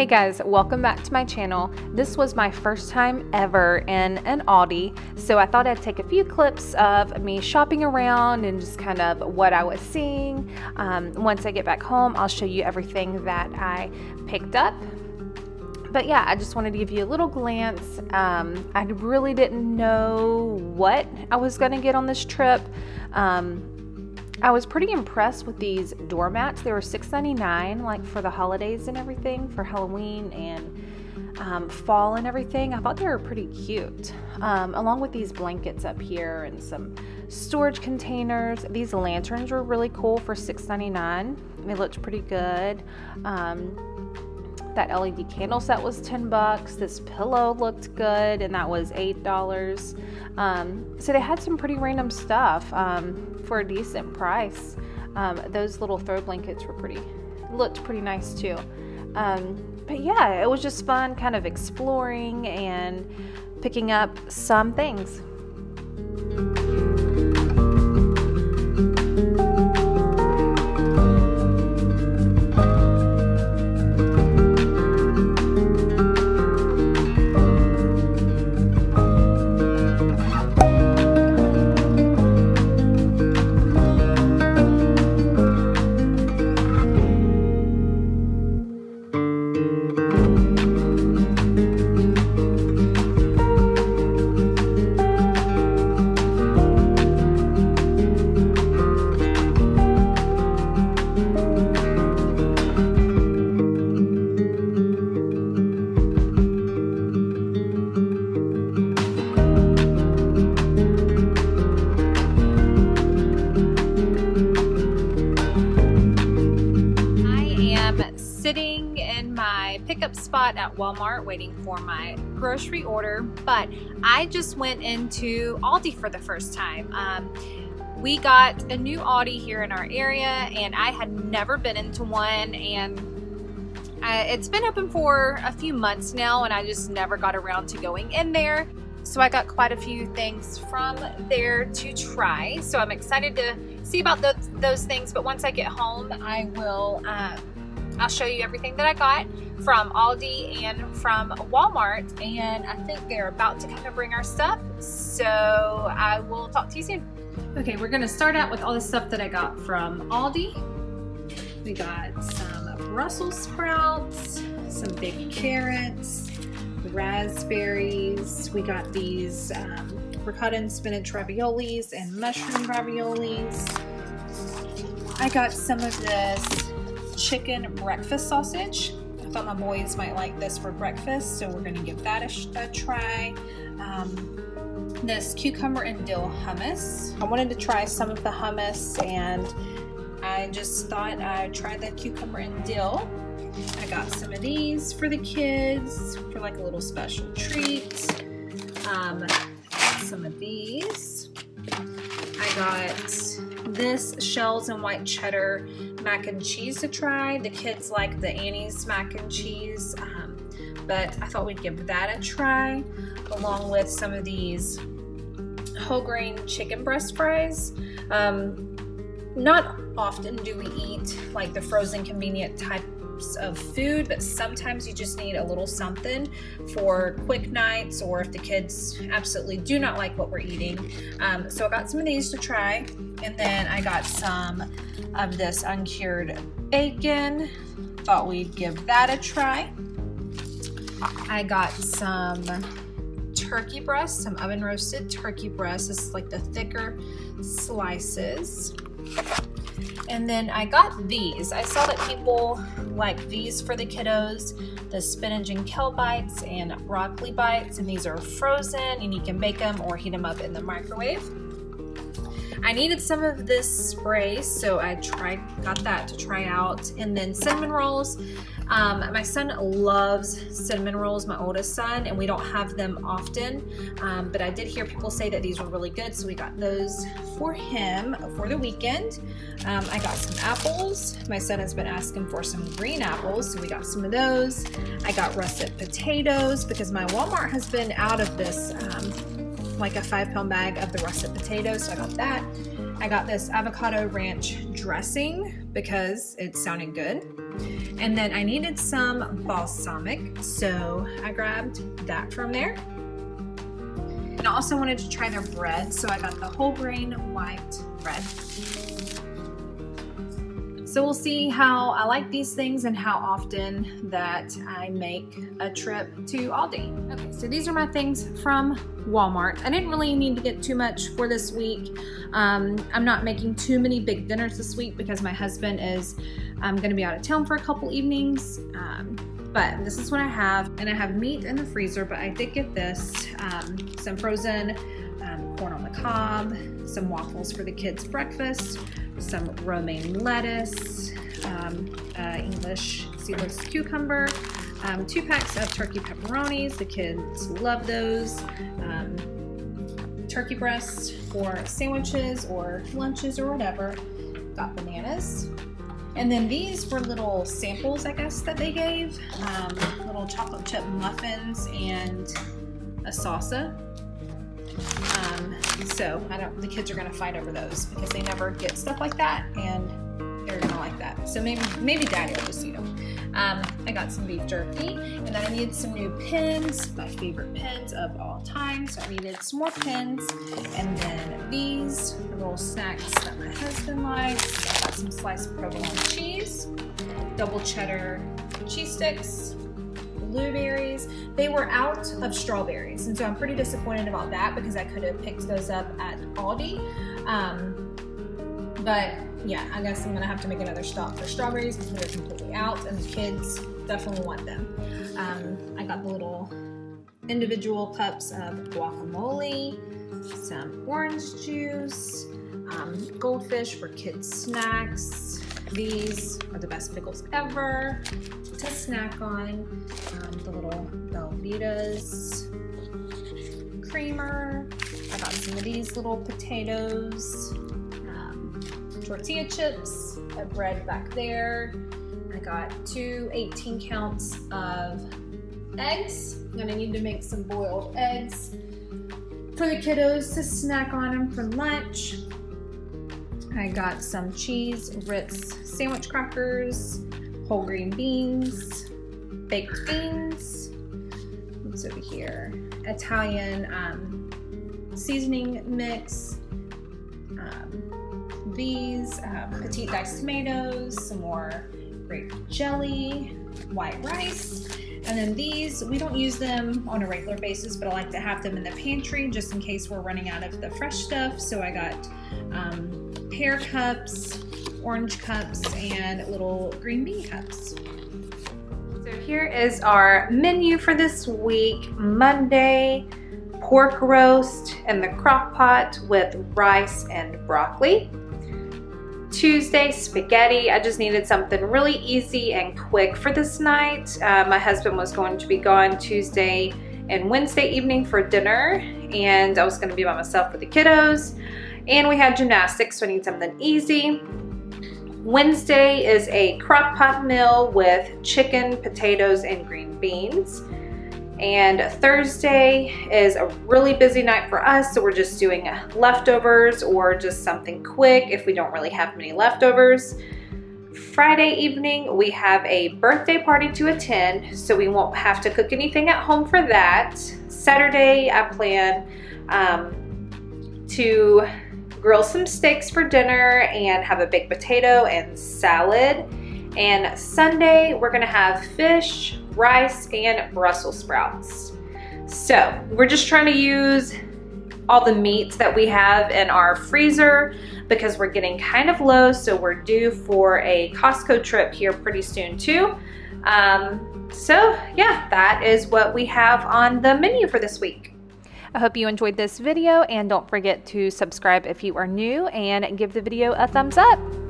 Hey guys, welcome back to my channel. This was my first time ever in an Aldi, so I thought I'd take a few clips of me shopping around and just kind of what I was seeing. Once I get back home, I'll show you everything that I picked up. But yeah, I just wanted to give you a little glance. I really didn't know what I was gonna get on this trip. I was pretty impressed with these doormats. They were $6.99, like for the holidays and everything, for Halloween and fall and everything. I thought they were pretty cute, along with these blankets up here and some storage containers. These lanterns were really cool for $6.99. They looked pretty good. That LED candle set was 10 bucks. This pillow looked good, and that was $8. So they had some pretty random stuff for a decent price. Those little throw blankets were looked pretty nice too. But yeah, it was just fun kind of exploring and picking up some things. Pickup spot at Walmart waiting for my grocery order, but I just went into Aldi for the first time. We got a new Aldi here in our area, and I had never been into one, and it's been open for a few months now, and I just never got around to going in there. So I got quite a few things from there to try, so I'm excited to see about those things. But once I get home, I will I'll show you everything that I got from Aldi and from Walmart, and I think they're about to kind of bring our stuff, so I will talk to you soon. Okay, we're gonna start out with all the stuff that I got from Aldi. We got some Brussels sprouts, some big carrots, raspberries. We got these ricotta and spinach raviolis and mushroom raviolis. I got some of this chicken breakfast sausage. I thought my boys might like this for breakfast, so we're gonna give that a try. This cucumber and dill hummus. I wanted to try some of the hummus, and I just thought I'd try the cucumber and dill. I got some of these for the kids for like a little special treat. Some of these. I got this shells and white cheddar mac and cheese to try. The kids like the Annie's mac and cheese, but I thought we'd give that a try, along with some of these whole grain chicken breast fries. Not often do we eat like the frozen convenient types of food, but sometimes you just need a little something for quick nights, or if the kids absolutely do not like what we're eating. So I got some of these to try, and then I got some of this uncured bacon. Thought we'd give that a try. I got some turkey breast, some oven roasted turkey breast. This is like the thicker slices. And then I got these. I saw that people like these for the kiddos, the spinach and kale bites and broccoli bites, and these are frozen, and you can bake them or heat them up in the microwave. I needed some of this spray, so I got that to try out. And then cinnamon rolls. My son loves cinnamon rolls, my oldest son, and we don't have them often, but I did hear people say that these were really good, so we got those for him for the weekend. I got some apples. My son has been asking for some green apples, so we got some of those. I got russet potatoes because my Walmart has been out of this like a 5-pound bag of the russet potatoes, so I got that. I got this avocado ranch dressing because it sounded good. And then I needed some balsamic, so I grabbed that from there. And I also wanted to try their bread, so I got the whole grain white bread. So we'll see how I like these things and how often that I make a trip to Aldi. Okay, so these are my things from Walmart. I didn't really need to get too much for this week. I'm not making too many big dinners this week because my husband is gonna be out of town for a couple evenings. But this is what I have, and I have meat in the freezer, but I did get this, some frozen corn on the cob, some waffles for the kids' breakfast, some romaine lettuce, English seedless cucumber, 2 packs of turkey pepperonis. The kids love those. Turkey breasts for sandwiches or lunches or whatever. Got bananas. And then these were little samples, I guess, that they gave. Little chocolate chip muffins and a salsa. So the kids are gonna fight over those because they never get stuff like that, and they're gonna like that. So maybe Daddy will just eat them. I got some beef jerky, and then I needed some new pins, my favorite pins of all time. So I needed some more pins, and then these little snacks that my husband likes. I got some sliced provolone cheese, double cheddar cheese sticks, blueberries. They were out of strawberries, and so I'm pretty disappointed about that because I could have picked those up at Aldi. But yeah, I guess I'm gonna have to make another stop for strawberries because they're completely out, and the kids definitely want them. I got the little individual cups of guacamole, some orange juice, goldfish for kids' snacks. These are the best pickles ever to snack on. The little Belvitas creamer. I got some of these little potatoes, tortilla chips, a bread back there. I got two 18 counts of eggs. I'm gonna need to make some boiled eggs for the kiddos to snack on them for lunch. I got some cheese Ritz sandwich crackers, whole green beans, baked beans. What's over here? Italian seasoning mix. These petite diced tomatoes, some more grape jelly, white rice. And then these, we don't use them on a regular basis, but I like to have them in the pantry just in case we're running out of the fresh stuff. So I got pear cups, orange cups, and little green bean cups. So here is our menu for this week. Monday, pork roast in the crock pot with rice and broccoli. Tuesday, spaghetti. I just needed something really easy and quick for this night. My husband was going to be gone Tuesday and Wednesday evening for dinner, and I was going to be by myself with the kiddos. And we had gymnastics, so I need something easy. Wednesday is a crock pot meal with chicken, potatoes, and green beans. And Thursday is a really busy night for us, so we're just doing leftovers or just something quick if we don't really have many leftovers. Friday evening, we have a birthday party to attend, so we won't have to cook anything at home for that. Saturday, I plan to grill some steaks for dinner and have a baked potato and salad. And Sunday, we're gonna have fish, rice, and Brussels sprouts. So we're just trying to use all the meats that we have in our freezer because we're getting kind of low, so we're due for a Costco trip here pretty soon too. So yeah, that is what we have on the menu for this week. I hope you enjoyed this video, and don't forget to subscribe if you are new and give the video a thumbs up.